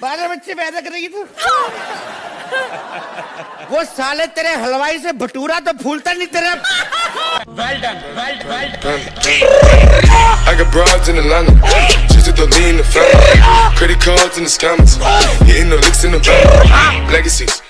बारह बच्चे पैदा करेगी तू। वो साले तेरे हलवाई से भटूरा तो फूलता नहीं तेरा। Well done, well done, well done. I got broads in Atlanta, just to lean the family. Credit cards in the scammers, hitting the licks in the van. Legacies.